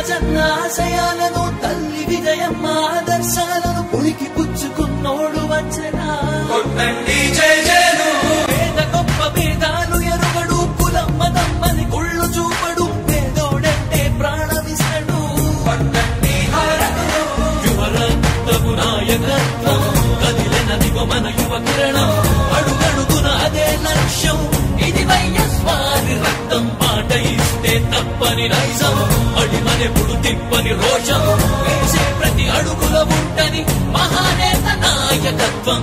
రాజన్న ఆశయాలను తల్లి విజయమ్మ ఆదర్శాలను పుణికి పుచ్చుకున్నోడు వచ్చనా కొట్టండి జై జయను పేద గొప్ప భేదాలు ఎరుగడు కులమ్మ దమ్మని కుళ్ళు చూపడు పేదోడంటే ప్రాణమిస్తాడు కొట్టండి హారతులు యువల తగు నాయకత్వం కదిలిన దివ మన యువ కిరణం అడుగడుగున అదే లక్ష్యం ఇది వైఎస్ఆర్ రక్తం మాట ఇస్తే తప్పని నైజం అడిమనెప్పుడు తిప్పని రోషం వేసే ప్రతి అడుగుల ఉంటని మహానేత నాయకత్వం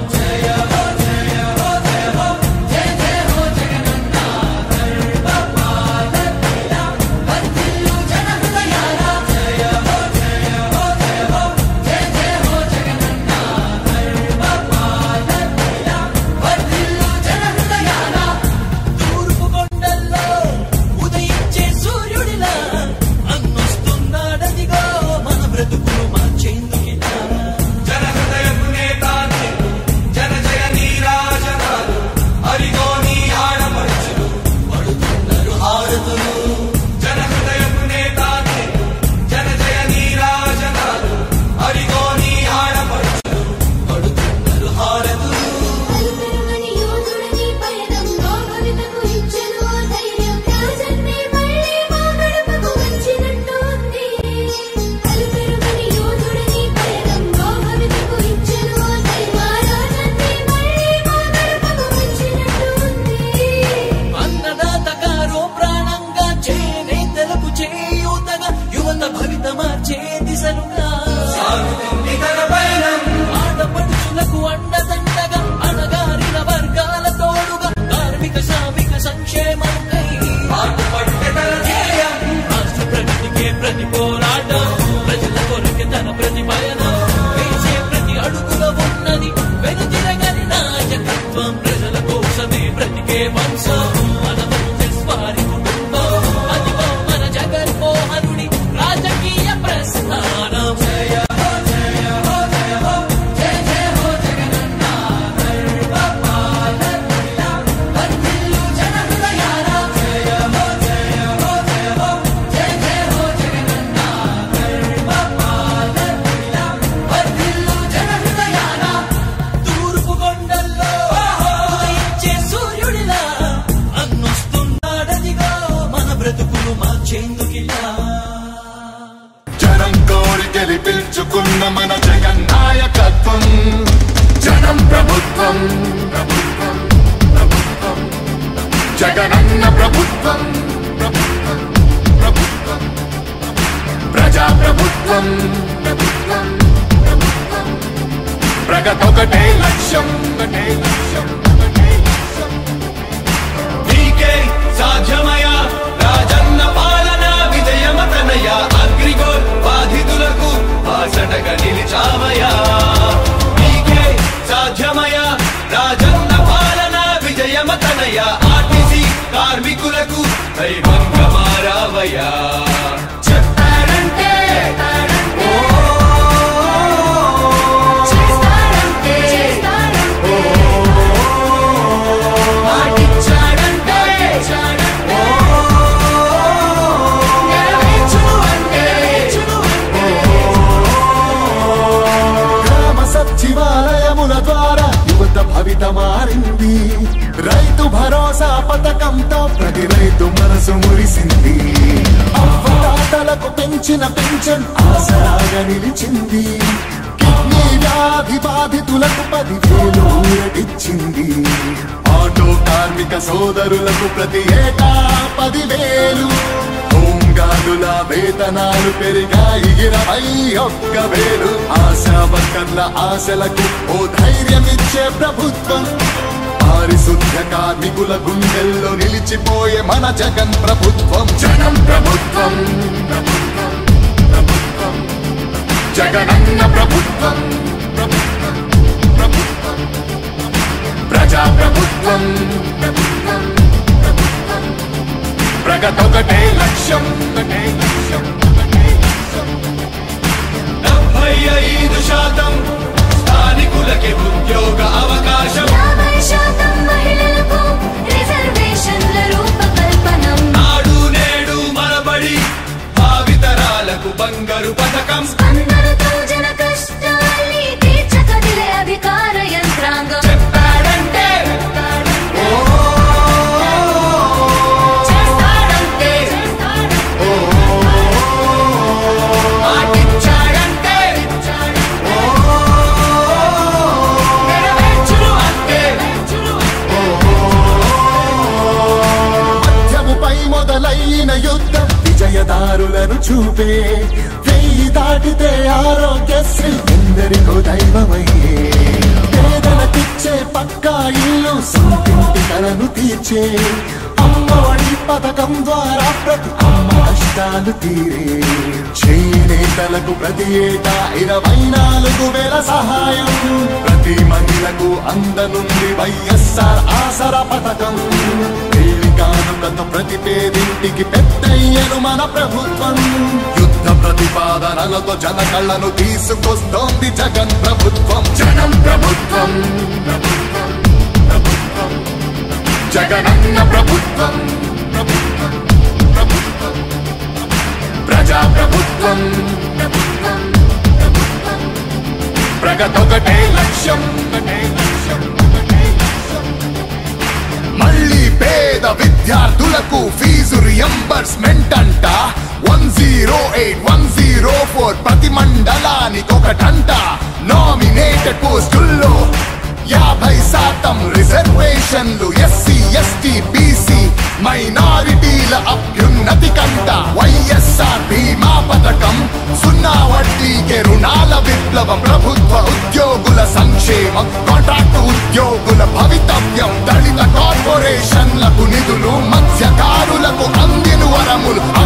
విజయదారులను చూపే వెయ్యి దాటితే ఆరోగ్యశ్రీ ఎందరికో దైవమయ్యే పేదలకిచ్చే పక్కా ఇల్లు సొంతింటి కలను తీర్చే అమ్మఒడి పథకం ద్వారా ప్రతి అమ్మ కష్టాలు తీరే చేనేతలకు ప్రతి ఏటా 24,000 సహాయం ప్రతి మహిళకు అందనుంది వైఎస్ఆర్ ఆసరా పథకం ప్రతి పేదింటికి పెద్దయ్యను మన ప్రభుత్వం యుద్ధ ప్రతిపాదనలతో జన కళ్ళను తీసుకొస్తోంది జగన్ ప్రభుత్వం జనం ప్రభుత్వం జగనన్న ప్రభుత్వం ప్రజా ప్రభుత్వం ప్రగతొకటే లక్ష్యం మళ్ళీ పేద విద్యార్థులకు ఫీజు రియంబర్స్మెంట్ అంట 108, 104 ప్రతి మండలానికి ఒకటంట నామినేటెడ్ పోస్టుల్లో 50% రిజర్వేషన్లు ఎస్సీ ఎస్టీ బీసీ మైనారిటీల అభ్యున్నతికంట వైఎస్ఆర్ బీమా పథకం 0 వడ్డీకే రుణాల విప్లవం ప్రభుత్వ ఉద్యోగుల సంక్షేమం కాంట్రాక్టు ఉద్యోగుల భవితవ్యం దళిత కార్పొరేషన్లకు నిధులు మత్స్యకారులకు అందిన వరములు